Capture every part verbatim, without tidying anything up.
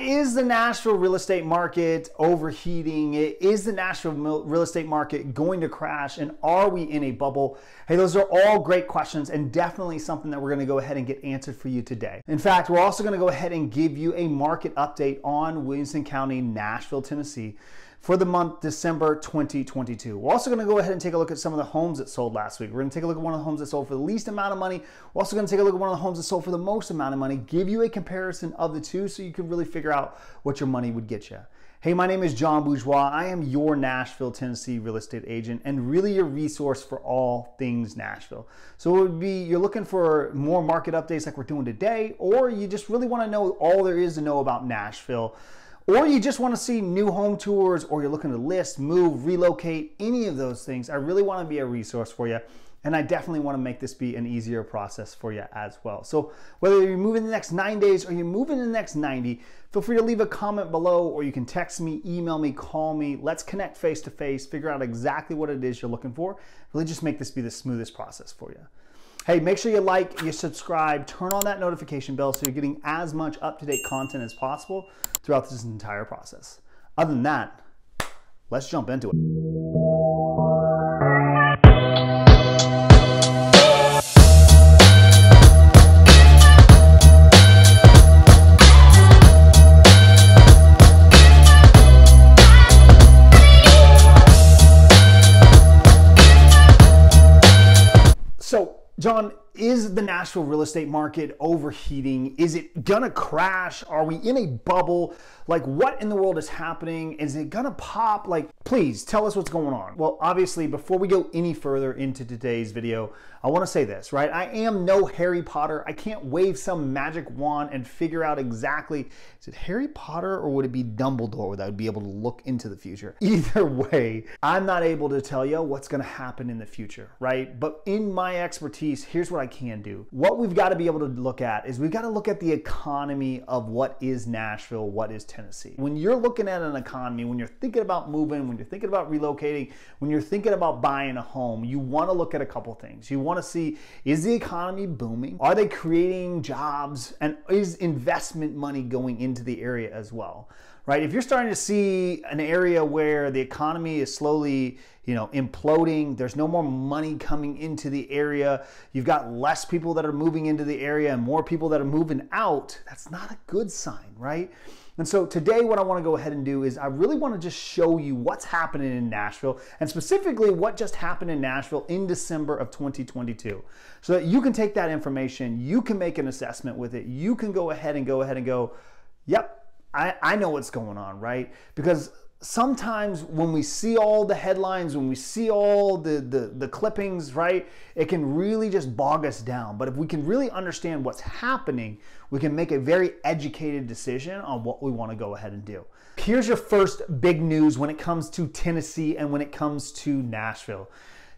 Is the Nashville real estate market overheating? Is the Nashville real estate market going to crash? And are we in a bubble? Hey, those are all great questions and definitely something that we're going to go ahead and get answered for you today. In fact, we're also going to go ahead and give you a market update on Williamson County, Nashville, Tennessee for the month December twenty twenty-two. We're also going to go ahead and take a look at some of the homes that sold last week. We're going to take a look at one of the homes that sold for the least amount of money. We're also going to take a look at one of the homes that sold for the most amount of money, give you a comparison of the two so you can really figure out what your money would get you. Hey, my name is John Bourgeois. I am your Nashville, Tennessee real estate agent and really your resource for all things Nashville. So it would be you're looking for more market updates like we're doing today, or you just really want to know all there is to know about Nashville, or you just want to see new home tours, or you're looking to list, move, relocate, any of those things. I really want to be a resource for you, and I definitely want to make this be an easier process for you as well. So whether you're moving the next nine days or you're moving the next ninety, feel free to leave a comment below, or you can text me, email me, call me. Let's connect face to face, figure out exactly what it is you're looking for. Really just make this be the smoothest process for you. Hey, make sure you like, you subscribe, turn on that notification bell so you're getting as much up-to-date content as possible throughout this entire process. Other than that, let's jump into it. So, John, is the Nashville real estate market overheating? Is it gonna crash? Are we in a bubble? Like, what in the world is happening? Is it gonna pop? Like, please tell us what's going on. Well, obviously, before we go any further into today's video, I wanna say this, right? I am no Harry Potter. I can't wave some magic wand and figure out exactly, is it Harry Potter or would it be Dumbledore that would be able to look into the future? Either way, I'm not able to tell you what's gonna happen in the future, right? But in my expertise, here's what I can do. What we've got to be able to look at is we've got to look at the economy of what is Nashville, what is Tennessee. When you're looking at an economy, when you're thinking about moving, when you're thinking about relocating, when you're thinking about buying a home, you want to look at a couple things. You want to see, is the economy booming? Are they creating jobs? And is investment money going into the area as well? Right? If you're starting to see an area where the economy is slowly, you know, imploding, there's no more money coming into the area, you've got less people that are moving into the area and more people that are moving out, that's not a good sign, right? And so today what I want to go ahead and do is I really want to just show you what's happening in Nashville, and specifically what just happened in Nashville in December of twenty twenty-two, so that you can take that information, you can make an assessment with it, you can go ahead and go ahead and go, yep, I, I know what's going on, right? Because sometimes when we see all the headlines, when we see all the, the, the clippings, right, it can really just bog us down. But if we can really understand what's happening, we can make a very educated decision on what we want to go ahead and do. Here's your first big news when it comes to Tennessee and when it comes to Nashville.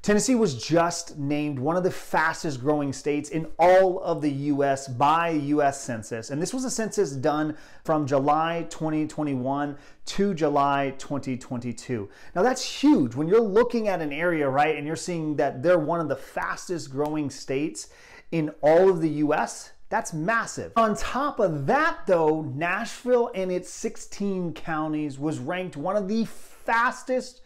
Tennessee was just named one of the fastest growing states in all of the U S by U S Census. And this was a census done from July twenty twenty-one to July twenty twenty-two. Now that's huge. When you're looking at an area, right, and you're seeing that they're one of the fastest growing states in all of the U S, that's massive. On top of that though, Nashville and its sixteen counties was ranked one of the fastest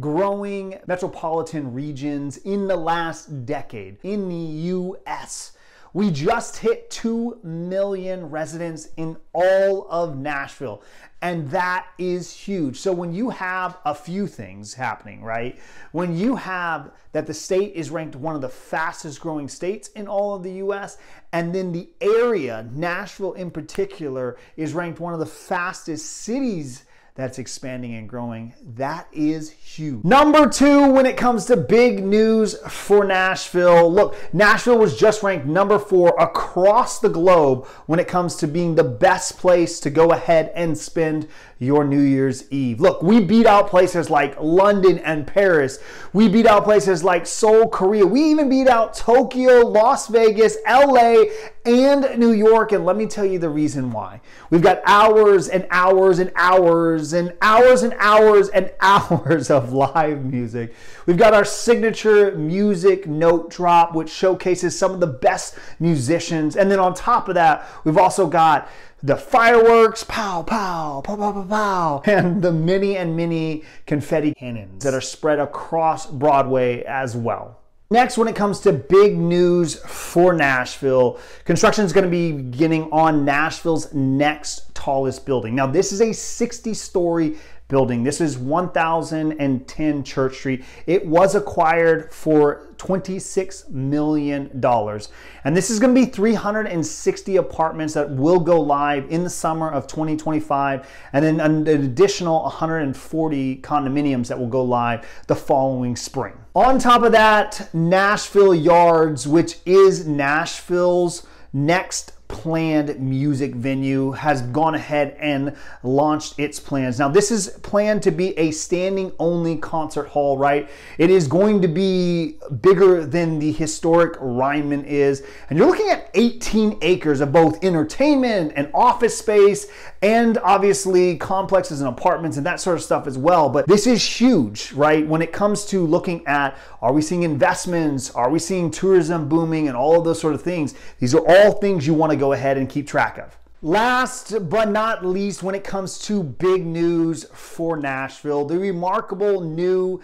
growing metropolitan regions in the last decade in the U S. We just hit two million residents in all of Nashville, and that is huge. So when you have a few things happening, right? When you have that the state is ranked one of the fastest growing states in all of the U S, and then the area, Nashville in particular, is ranked one of the fastest cities that's expanding and growing, that is huge. Number two, when it comes to big news for Nashville, look, Nashville was just ranked number four across the globe when it comes to being the best place to go ahead and spend your New Year's Eve. Look, we beat out places like London and Paris. We beat out places like Seoul, Korea. We even beat out Tokyo, Las Vegas, L A, and New York. And let me tell you the reason why. We've got hours and hours and hours hours and hours and hours and hours of live music. We've got our signature music note drop, which showcases some of the best musicians. And then on top of that, we've also got the fireworks, pow, pow, pow, pow, pow, pow, and the many and many confetti cannons that are spread across Broadway as well. Next, when it comes to big news for Nashville, construction is going to be beginning on Nashville's next tallest building. Now, this is a sixty-story building. This is one thousand ten Church Street. It was acquired for twenty-six million dollars. And this is going to be three hundred sixty apartments that will go live in the summer of twenty twenty-five, and then an additional one hundred forty condominiums that will go live the following spring. On top of that, Nashville Yards, which is Nashville's next planned music venue, has gone ahead and launched its plans. Now, this is planned to be a standing only concert hall, right? It is going to be bigger than the historic Ryman is. And you're looking at eighteen acres of both entertainment and office space, and obviously complexes and apartments and that sort of stuff as well. But this is huge, right? When it comes to looking at, are we seeing investments? Are we seeing tourism booming and all of those sort of things? These are all things you want to go ahead and keep track of. Last but not least, when it comes to big news for Nashville, the remarkable new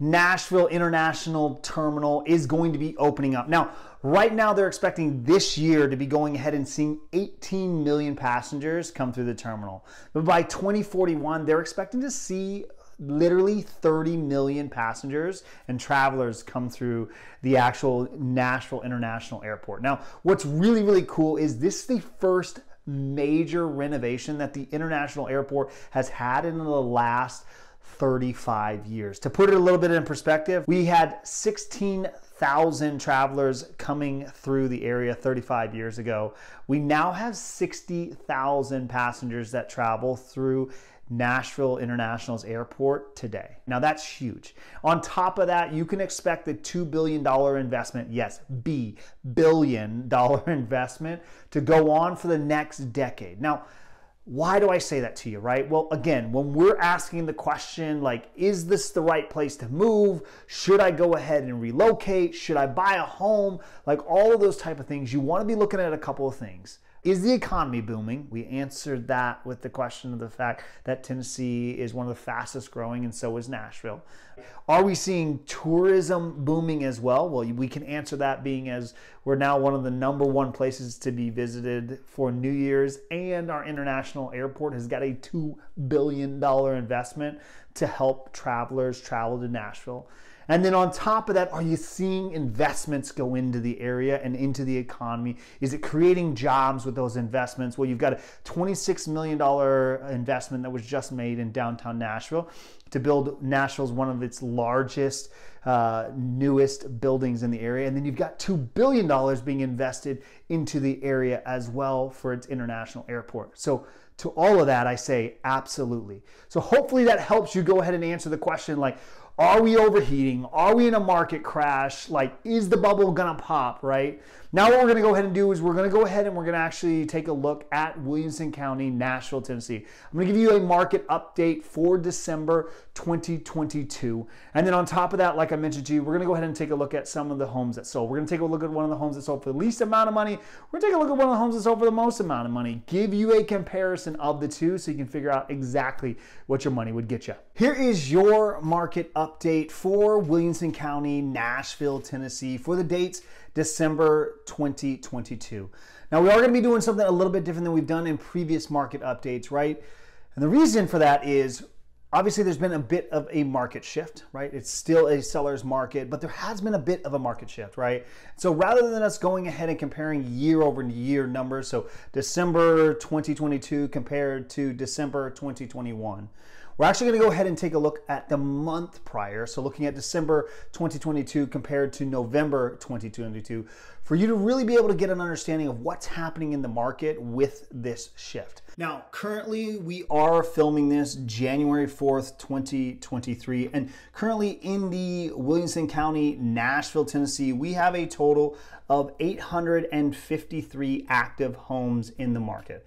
Nashville International Terminal is going to be opening up. Now, right now they're expecting this year to be going ahead and seeing eighteen million passengers come through the terminal. But by twenty forty-one, they're expecting to see literally thirty million passengers and travelers come through the actual Nashville International Airport. Now, what's really, really cool is this is the first major renovation that the International Airport has had in the last thirty-five years. To put it a little bit in perspective, we had sixteen thousand travelers coming through the area thirty-five years ago. We now have sixty thousand passengers that travel through Nashville International's airport today. Now, that's huge. On top of that, you can expect the two billion dollar investment, yes, B, billion dollar investment to go on for the next decade. Now, why do I say that to you, right? Well, again, when we're asking the question, like, is this the right place to move? Should I go ahead and relocate? Should I buy a home? Like, all of those type of things, you want to be looking at a couple of things. Is the economy booming? We answered that with the question of the fact that Tennessee is one of the fastest growing, and so is Nashville. Are we seeing tourism booming as well? Well, we can answer that being as we're now one of the number one places to be visited for New Year's, and our international airport has got a two billion dollar investment to help travelers travel to Nashville. And then on top of that, are you seeing investments go into the area and into the economy? Is it creating jobs with those investments? Well, you've got a twenty-six million dollar investment that was just made in downtown Nashville to build Nashville's one of its largest, uh, newest buildings in the area. And then you've got two billion dollars being invested into the area as well for its international airport. So to all of that, I say absolutely. So hopefully that helps you go ahead and answer the question, like, are we overheating? Are we in a market crash? Like, is the bubble gonna pop, right? Now what we're gonna go ahead and do is we're gonna go ahead and we're gonna actually take a look at Williamson County, Nashville, Tennessee. I'm gonna give you a market update for December twenty twenty-two. And then on top of that, like I mentioned to you, we're gonna go ahead and take a look at some of the homes that sold. We're gonna take a look at one of the homes that sold for the least amount of money. We're gonna take a look at one of the homes that sold for the most amount of money. Give you a comparison of the two so you can figure out exactly what your money would get you. Here is your market update for Williamson County, Nashville, Tennessee for the dates December twenty twenty-two. Now, we are going to be doing something a little bit different than we've done in previous market updates, right? And the reason for that is, obviously, there's been a bit of a market shift, right? It's still a seller's market, but there has been a bit of a market shift, right? So rather than us going ahead and comparing year over year numbers, so December twenty twenty-two compared to December twenty twenty-one, we're actually going to go ahead and take a look at the month prior. So looking at December twenty twenty-two compared to November twenty twenty-two, for you to really be able to get an understanding of what's happening in the market with this shift. Now, currently we are filming this January fourth, twenty twenty-three, and currently in the Williamson County, Nashville, Tennessee, we have a total of eight hundred fifty-three active homes in the market.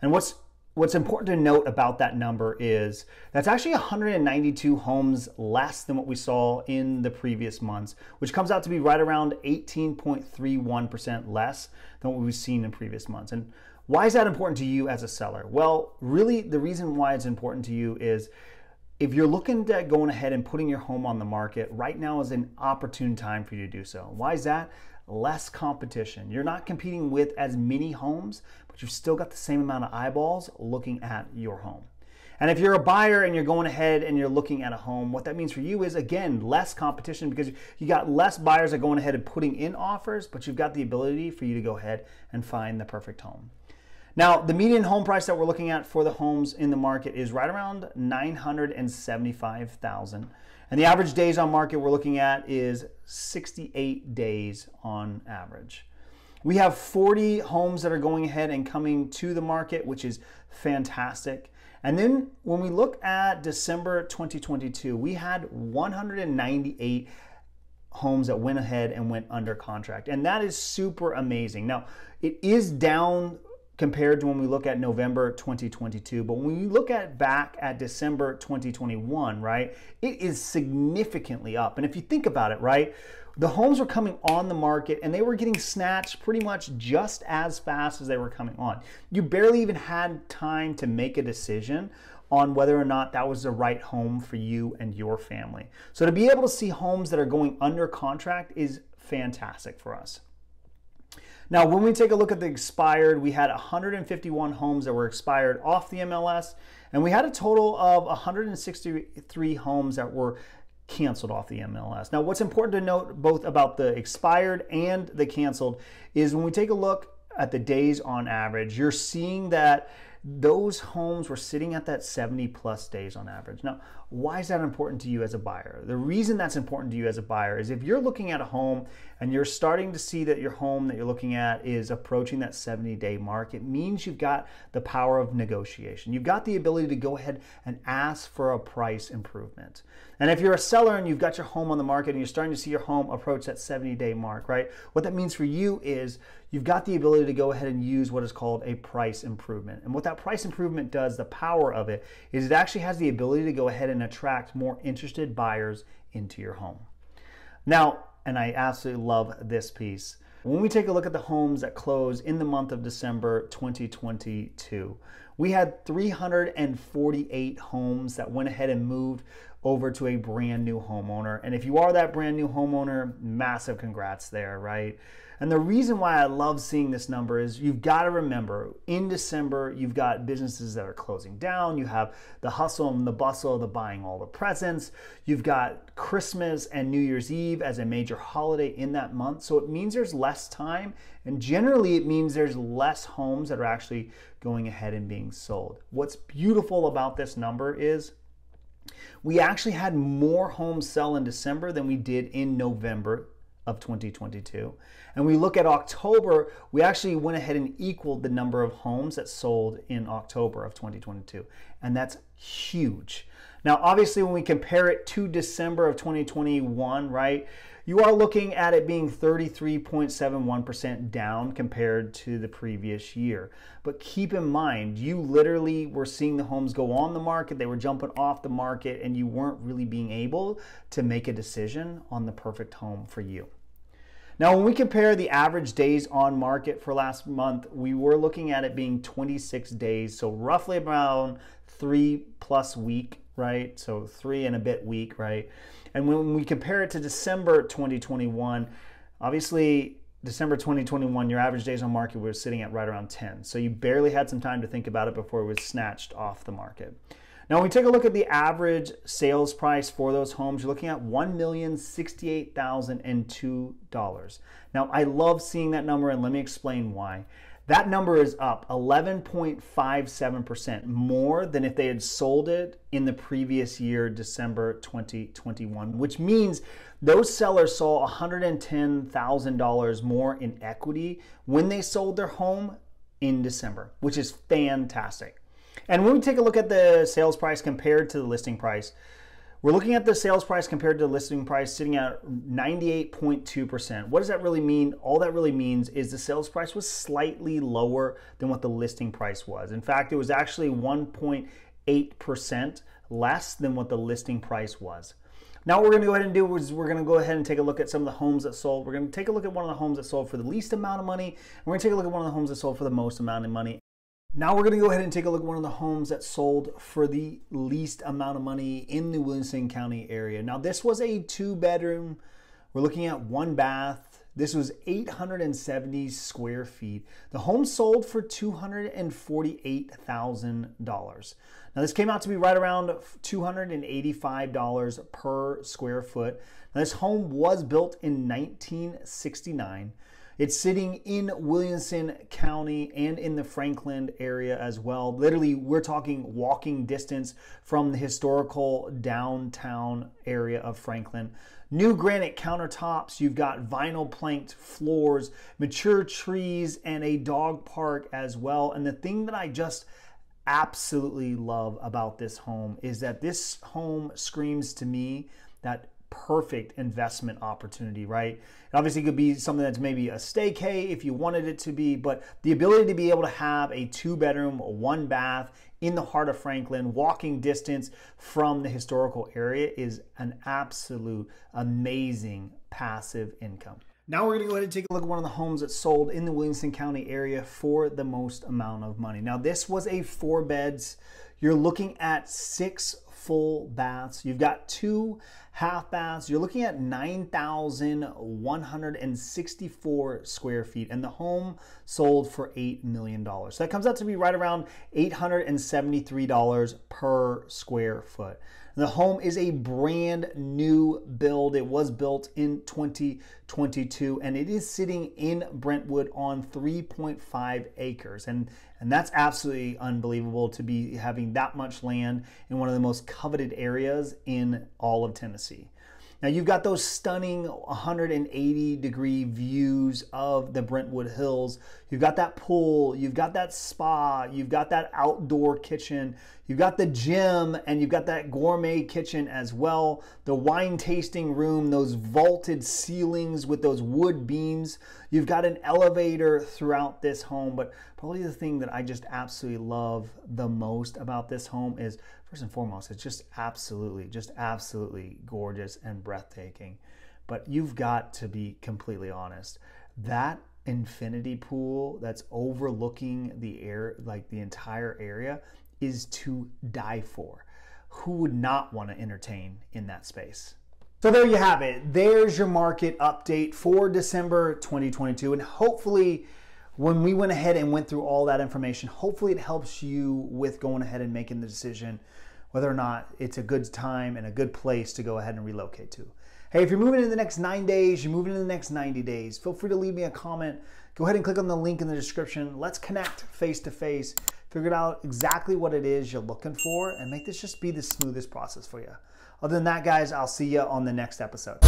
And what's what's important to note about that number is that's actually one hundred ninety-two homes less than what we saw in the previous months, which comes out to be right around eighteen point three one percent less than what we've seen in previous months. And why is that important to you as a seller? Well, really the reason why it's important to you is if you're looking at going ahead and putting your home on the market, right now is an opportune time for you to do so. Why is that? Less competition. You're not competing with as many homes, but you've still got the same amount of eyeballs looking at your home. And if you're a buyer and you're going ahead and you're looking at a home, what that means for you is, again, less competition because you got less buyers that are going ahead and putting in offers, but you've got the ability for you to go ahead and find the perfect home. Now, the median home price that we're looking at for the homes in the market is right around nine hundred seventy-five thousand dollars. And the average days on market we're looking at is sixty-eight days on average. We have forty homes that are going ahead and coming to the market, which is fantastic. And then when we look at December twenty twenty-two, we had one hundred ninety-eight homes that went ahead and went under contract. And that is super amazing. Now, it is down compared to when we look at November twenty twenty-two, but when you look at back at December twenty twenty-one, right, it is significantly up. And if you think about it, right, the homes were coming on the market and they were getting snatched pretty much just as fast as they were coming on. You barely even had time to make a decision on whether or not that was the right home for you and your family. So to be able to see homes that are going under contract is fantastic for us. Now, when we take a look at the expired, we had one hundred fifty-one homes that were expired off the M L S, and we had a total of one hundred sixty-three homes that were canceled off the M L S. Now, what's important to note both about the expired and the canceled is when we take a look at the days on average, you're seeing that those homes were sitting at that seventy plus days on average. Now, why is that important to you as a buyer? The reason that's important to you as a buyer is if you're looking at a home and you're starting to see that your home that you're looking at is approaching that seventy day mark, it means you've got the power of negotiation. You've got the ability to go ahead and ask for a price improvement. And if you're a seller and you've got your home on the market and you're starting to see your home approach that seventy day mark, right? What that means for you is you've got the ability to go ahead and use what is called a price improvement. And what that price improvement does, the power of it, is it actually has the ability to go ahead and attract more interested buyers into your home. Now, and I absolutely love this piece, when we take a look at the homes that close in the month of December twenty twenty-two, we had three hundred forty-eight homes that went ahead and moved over to a brand new homeowner. And if you are that brand new homeowner, massive congrats there, right? And the reason why I love seeing this number is you've got to remember in December, you've got businesses that are closing down. You have the hustle and the bustle of the buying all the presents. You've got Christmas and New Year's Eve as a major holiday in that month. So it means there's less time. And generally it means there's less homes that are actually going ahead and being sold. What's beautiful about this number is we actually had more homes sell in December than we did in November of twenty twenty-two. And we look at October, we actually went ahead and equaled the number of homes that sold in October of twenty twenty-two. And that's huge. Now, obviously, when we compare it to December of twenty twenty-one, right, you are looking at it being thirty-three point seven one percent down compared to the previous year. But keep in mind, you literally were seeing the homes go on the market, they were jumping off the market, and you weren't really being able to make a decision on the perfect home for you. Now, when we compare the average days on market for last month, we were looking at it being twenty-six days, so roughly around three plus week, right? So three and a bit week, right? And when we compare it to December twenty twenty-one, obviously December twenty twenty-one, your average days on market was sitting at right around ten. So you barely had some time to think about it before it was snatched off the market. Now, when we take a look at the average sales price for those homes, you're looking at one million sixty-eight thousand two dollars. Now, I love seeing that number, and let me explain why. That number is up eleven point five seven percent more than if they had sold it in the previous year, December twenty twenty-one, which means those sellers saw one hundred ten thousand dollars more in equity when they sold their home in December, which is fantastic. And when we take a look at the sales price compared to the listing price, We're looking at the sales price compared to the listing price sitting at ninety-eight point two percent. What does that really mean? All that really means is the sales price was slightly lower than what the listing price was. In fact, it was actually one point eight percent less than what the listing price was. Now what we're gonna go ahead and do is we're gonna go ahead and take a look at some of the homes that sold. We're gonna take a look at one of the homes that sold for the least amount of money, and we're gonna take a look at one of the homes that sold for the most amount of money. Now we're gonna go ahead and take a look at one of the homes that sold for the least amount of money in the Williamson County area. Now this was a two bedroom. We're looking at one bath. This was eight hundred seventy square feet. The home sold for two hundred forty-eight thousand dollars. Now this came out to be right around two hundred eighty-five dollars per square foot. Now this home was built in nineteen sixty-nine. It's sitting in Williamson County and in the Franklin area as well. Literally, we're talking walking distance from the historical downtown area of Franklin. New granite countertops, you've got vinyl planked floors, mature trees, and a dog park as well. And the thing that I just absolutely love about this home is that this home screams to me that perfect investment opportunity, right? It obviously could be something that's maybe a staycay if you wanted it to be, but the ability to be able to have a two bedroom, one bath in the heart of Franklin, walking distance from the historical area is an absolute amazing passive income. Now we're gonna go ahead and take a look at one of the homes that sold in the Williamson County area for the most amount of money. Now this was a four beds. You're looking at six full baths. You've got two half baths. You're looking at nine thousand one hundred sixty-four square feet, and the home sold for eight million dollars. So that comes out to be right around eight hundred seventy-three dollars per square foot. The home is a brand new build. It was built in twenty twenty-two, and it is sitting in Brentwood on three point five acres. And, and that's absolutely unbelievable to be having that much land in one of the most coveted areas in all of Tennessee. Now you've got those stunning one hundred eighty degree views of the Brentwood Hills. You've got that pool, you've got that spa, you've got that outdoor kitchen, you've got the gym, and you've got that gourmet kitchen as well. The wine tasting room, those vaulted ceilings with those wood beams. You've got an elevator throughout this home, but probably the thing that I just absolutely love the most about this home is, first and foremost, it's just absolutely, just absolutely gorgeous and breathtaking. But you've got to be completely honest. That infinity pool that's overlooking the air, like the entire area, is to die for. Who would not want to entertain in that space? So there you have it. There's your market update for December twenty twenty-two, and hopefully when we went ahead and went through all that information, hopefully it helps you with going ahead and making the decision whether or not it's a good time and a good place to go ahead and relocate to. Hey, if you're moving in the next nine days, you're moving in the next ninety days, feel free to leave me a comment. Go ahead and click on the link in the description. Let's connect face to face, figure out exactly what it is you're looking for, and make this just be the smoothest process for you. Other than that, guys, I'll see you on the next episode.